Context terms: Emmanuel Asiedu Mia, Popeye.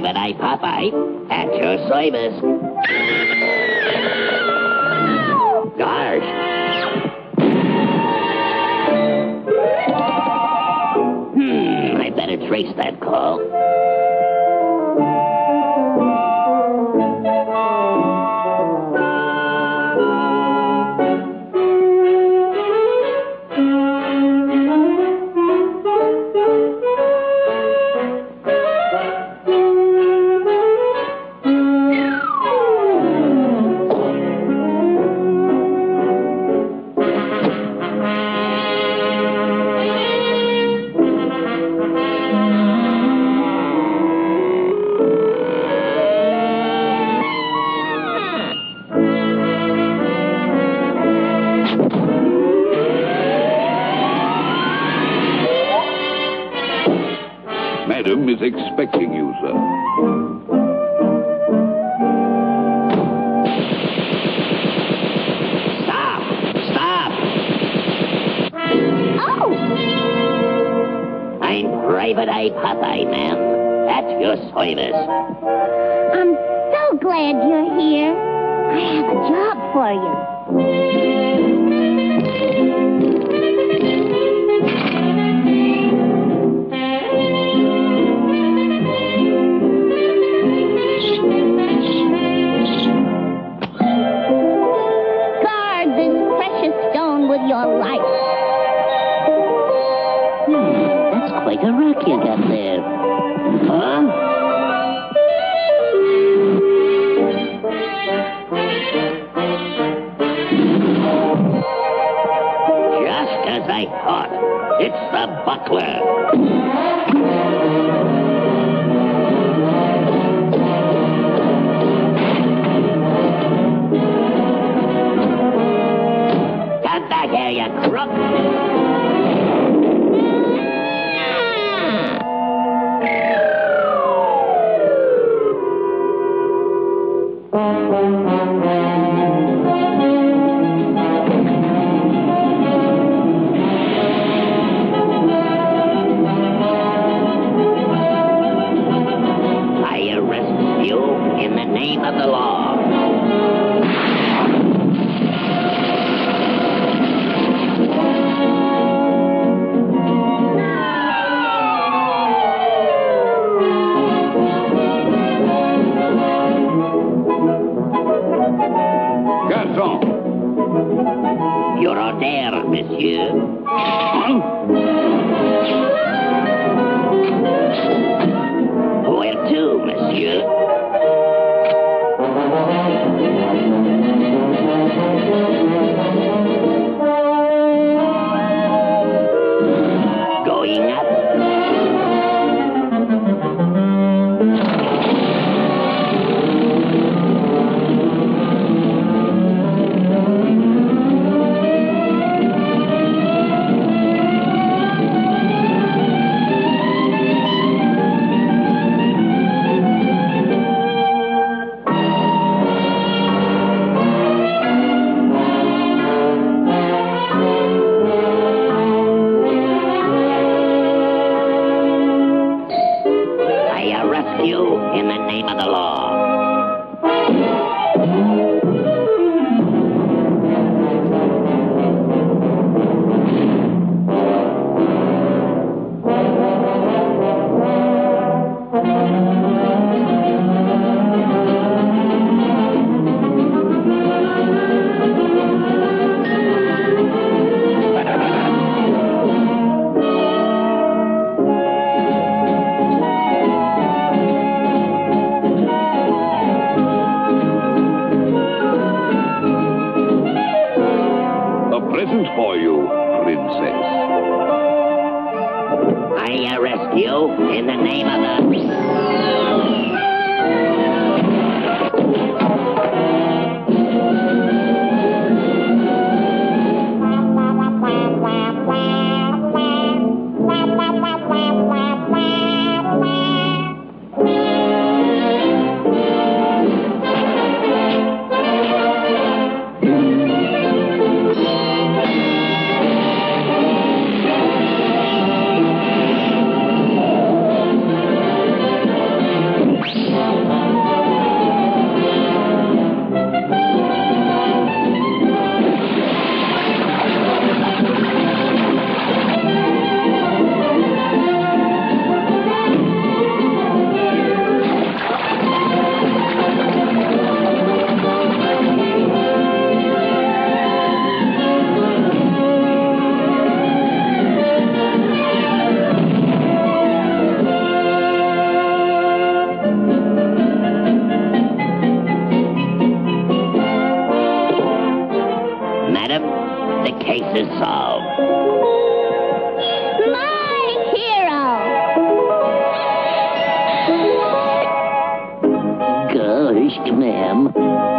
Private Eye Popeye at your service. Gosh. I better trace that call. Madam is expecting you, sir. Stop! Stop! Oh! I'm Private Eye Popeye, ma'am. At your service. I'm so glad you're here. I have a job for you. The rock you got there. Huh? Just as I thought. It's the buckler. Come back here, you crook! You're out there, monsieur. Where to, monsieur? Going up. In the name of the law. Present for you, princess. I arrest you in the name of Madam, the case is solved. My hero! Gosh, ma'am.